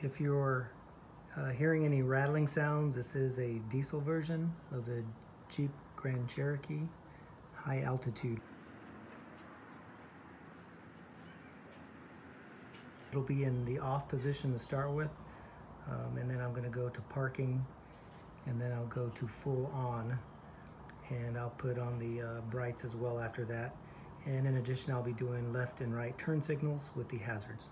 If you're hearing any rattling sounds, this is a diesel version of the Jeep Grand Cherokee high altitude. It'll be in the off position to start with, and then I'm going to go to parking, and then I'll go to full on, and I'll put on the brights as well after that. And in addition, I'll be doing left and right turn signals with the hazards.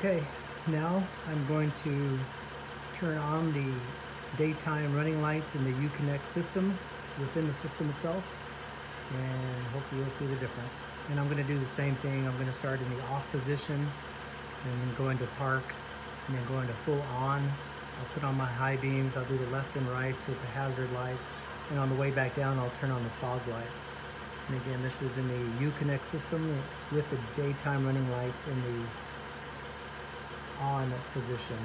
Okay, now I'm going to turn on the daytime running lights in the uConnect system within the system itself, and hopefully you'll see the difference. And I'm going to do the same thing. I'm going to start in the off position, and then go into park, and then go into full on. I'll put on my high beams, I'll do the left and rights with the hazard lights, and on the way back down I'll turn on the fog lights. And again, this is in the uConnect system with the daytime running lights in the on position.